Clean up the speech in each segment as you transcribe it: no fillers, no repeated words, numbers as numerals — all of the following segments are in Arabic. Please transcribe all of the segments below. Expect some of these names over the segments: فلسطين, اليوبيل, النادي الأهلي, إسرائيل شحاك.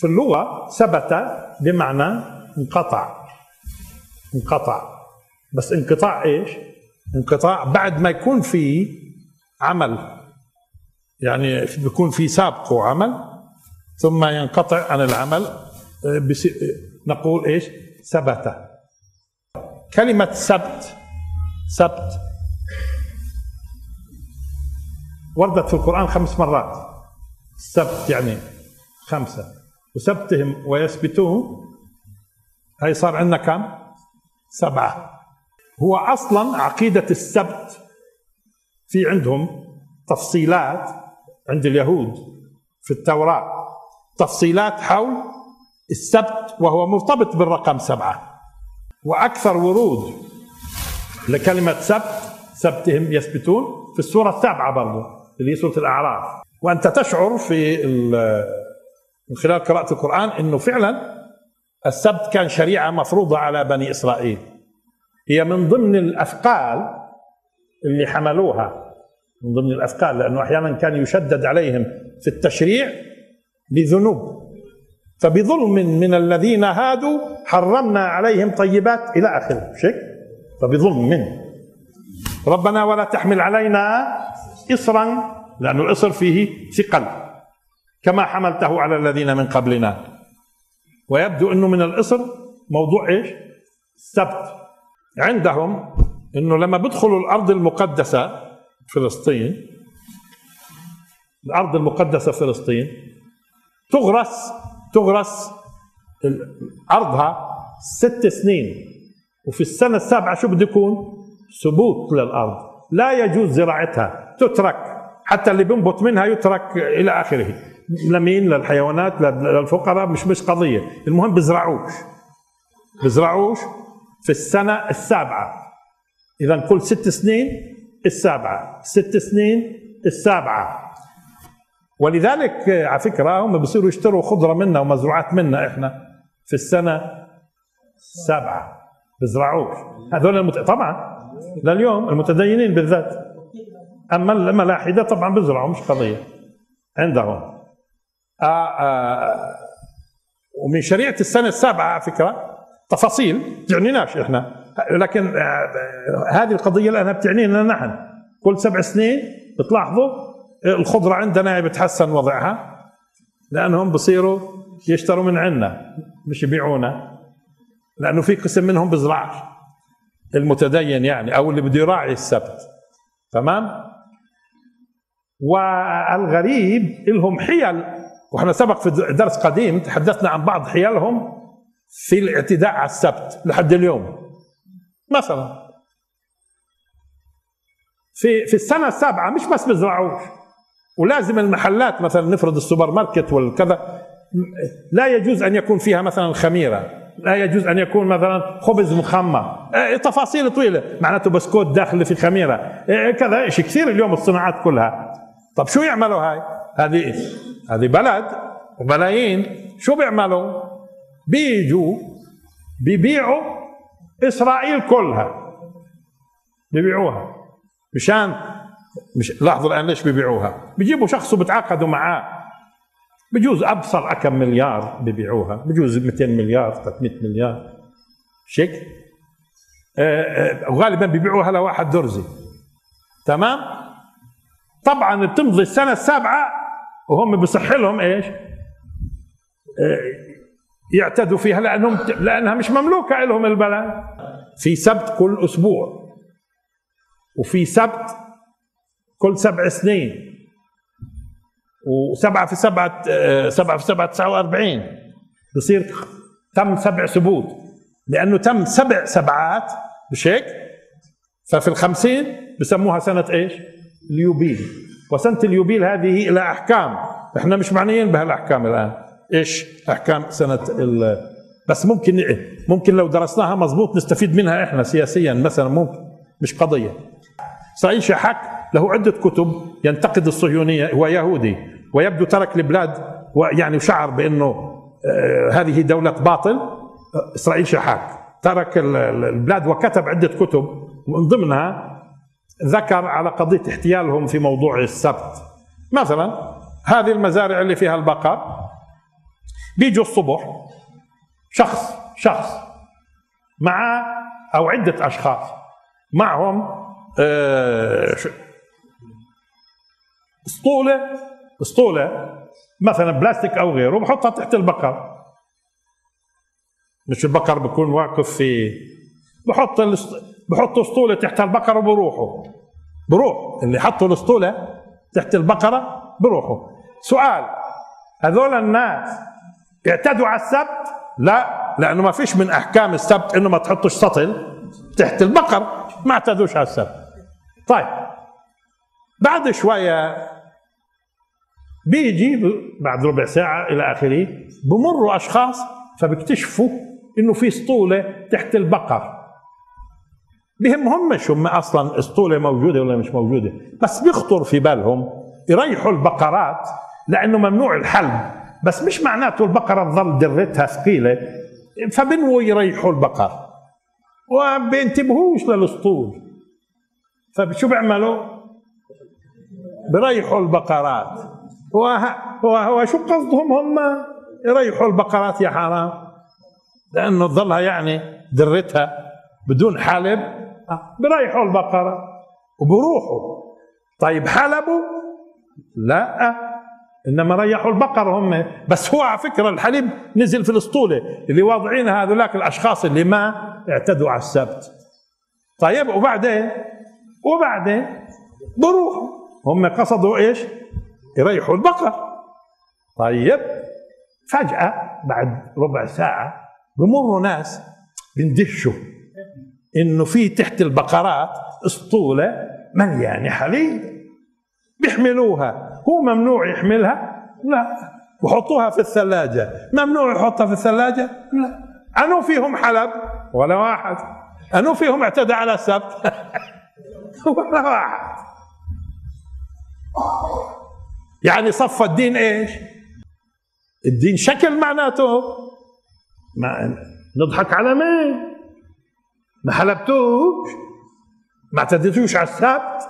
في اللغة ثبت بمعنى انقطع، انقطع، بس انقطاع ايش؟ انقطاع بعد ما يكون في عمل، يعني بيكون في سابقه عمل ثم ينقطع عن العمل، نقول ايش؟ ثبت. كلمة سبت، سبت وردت في القرآن 5 مرات. السبت يعني 5، وسبتهم ويسبتون، هي صار عندنا كم؟ 7. هو أصلا عقيدة السبت في عندهم تفصيلات، عند اليهود في التوراة تفصيلات حول السبت، وهو مرتبط بالرقم 7. وأكثر ورود لكلمة سبت، سبتهم يسبتون، في السورة 7 برضه اللي هي سورة الأعراف. وأنت تشعر في من خلال قراءة القرآن أنه فعلا السبت كان شريعة مفروضة على بني إسرائيل، هي من ضمن الأثقال اللي حملوها، من ضمن الأثقال، لأنه أحيانا كان يشدد عليهم في التشريع لذنوب، فبظلم من الذين هادوا حرمنا عليهم طيبات إلى آخره، شك فبظلم منه ربنا ولا تحمل علينا إصرا، لأن الإصر فيه ثقل كما حملته على الذين من قبلنا. ويبدو أنه من الإصر موضوع إيش؟ السبت. عندهم أنه لما بيدخلوا الأرض المقدسة فلسطين، الأرض المقدسة فلسطين تغرس أرضها 6 سنين، وفي السنة 7 شو بده يكون؟ سبوت للأرض، لا يجوز زراعتها، تترك، حتى اللي بينبت منها يترك إلى آخره، لمين؟ للحيوانات، للفقراء، مش قضية، المهم بزرعوش في السنة 7. إذا كل 6 سنين السابعة، 6 سنين السابعة. ولذلك على فكرة هم بصيروا يشتروا خضرة منا ومزروعات منا، إحنا في السنة 7 بزرعوش. هذول طبعا لليوم المتدينين بالذات، أما الملاحدة طبعا بزرعوا، مش قضية عندهم. ومن شريعة السنة 7 على فكرة تفاصيل بتعنيناش إحنا، لكن هذه القضية لأنها بتعنينا نحن. كل 7 سنين بتلاحظوا الخضرة عندنا بتحسن وضعها، لأنهم بصيروا يشتروا من عنا مش يبيعونا، لأنه في قسم منهم بزرعش، المتدين يعني، أو اللي بده يراعي السبت. تمام؟ والغريب لهم حيل، واحنا سبق في درس قديم تحدثنا عن بعض حيلهم في الاعتداء على السبت لحد اليوم. مثلا في السنة 7 مش بس بزرعوش، ولازم المحلات مثلا، نفرض السوبر ماركت والكذا، لا يجوز ان يكون فيها مثلا خميرة، لا يجوز أن يكون مثلا خبز مخمر، تفاصيل طويلة، معناته بسكوت داخل في خميرة، كذا شيء كثير اليوم الصناعات كلها. طب شو يعملوا هاي؟ هذه بلد وملايين، شو بيعملوا؟ بيجوا بيبيعوا إسرائيل كلها، بيبيعوها مشان لاحظوا الآن ليش بيبيعوها. بيجيبوا شخص وبتعاقدوا معاه، بجوز أبصر أكم مليار ببيعوها، بجوز 200 مليار 300 مليار شكل، وغالبا ببيعوها لواحد درزي. تمام؟ طبعا بتمضي السنة 7 وهم بصح لهم ايش؟ يعتدوا فيها، لأنها مش مملوكة لهم البلد. في سبت كل أسبوع، وفي سبت كل 7 سنين، و7 في 7 في 7 49 بصير تم 7 سبوت، لأنه تم 7 سبعات مش هيك؟ ففي ال50 بسموها سنة ايش؟ اليوبيل. وسنة اليوبيل هذه لها أحكام، احنا مش معنيين بهالأحكام الآن، ايش أحكام سنة بس ممكن لو درسناها مضبوط نستفيد منها احنا سياسيا مثلا، ممكن، مش قضية. إسرائيل شحاك له عدة كتب ينتقد الصهيونية، هو يهودي ويبدو ترك البلاد، ويعني شعر بأنه هذه دولة باطل. إسرائيل شحاك ترك البلاد وكتب عدة كتب، ومن ضمنها ذكر على قضية احتيالهم في موضوع السبت. مثلا هذه المزارع اللي فيها البقر بيجوا الصبح شخص معاه أو عدة أشخاص معهم اسطولة مثلا بلاستيك أو غيره، بحطها تحت البقر، مش البقر بكون واقف في، بحطوا اسطولة تحت البقرة وبروحوا، بروح اللي حطوا الاسطولة تحت البقرة بروحوا. سؤال، هذول الناس اعتدوا على السبت؟ لا، لأنه ما فيش من أحكام السبت إنه ما تحطوش سطل تحت البقر، ما اعتدوش على السبت. طيب بعد شوية بيجي بعد ربع ساعة إلى آخره، بمروا أشخاص فبيكتشفوا إنه في اسطولة تحت البقر، بهمهمش هم أصلا اسطولة موجودة ولا مش موجودة، بس بيخطر في بالهم يريحوا البقرات لأنه ممنوع الحلب، بس مش معناته البقرة تظل درتها ثقيلة، فبنوا يريحوا البقر وبينتبهوش للاسطول، فشو بيعملوا؟ بيريحوا البقرات. وهو شو قصدهم هم يريحوا البقرات يا حرام؟ لأنه تظلها يعني درتها بدون حلب، بيريحوا البقرة وبروحوا. طيب حلبوا؟ لا، إنما ريحوا البقر هم. بس هو على فكرة الحليب نزل في الأسطولة اللي واضعين هذولاك الأشخاص اللي ما اعتدوا على السبت. طيب وبعدين بروحوا، هم قصدوا إيش؟ يريحوا البقر. طيب فجأة بعد ربع ساعة بمروا ناس بيندهشوا إنه في تحت البقرات أسطولة مليانة حليب، بيحملوها. هو ممنوع يحملها؟ لا. وحطوها في الثلاجة، ممنوع يحطها في الثلاجة؟ لا. أنو فيهم حلب؟ ولا واحد. أنو فيهم اعتدى على السبت؟ ولا واحد. يعني صفى الدين إيش؟ الدين شكل معناته، ما نضحك على مين؟ ما حلبتوش، ما اعتديتوش على السبت.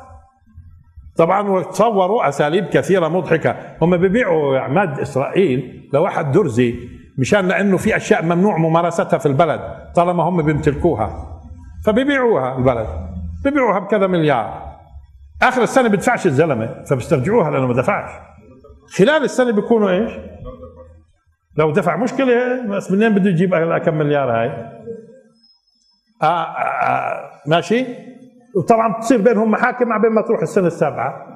طبعا وتصوروا اساليب كثيره مضحكه، هم بيبيعوا عماد اسرائيل لواحد درزي مشان لانه في اشياء ممنوع ممارستها في البلد طالما هم بيمتلكوها، فبيبيعوها البلد، بيبيعوها بكذا مليار، اخر السنه بيدفعش الزلمه فبيسترجعوها لانه ما دفعش، خلال السنه بيكونوا ايش؟ لو دفع مشكله، بس منين بده يجيب كم مليار هاي؟ ماشي؟ وطبعا بتصير بينهم محاكم مع بين ما تروح السنه السابعه.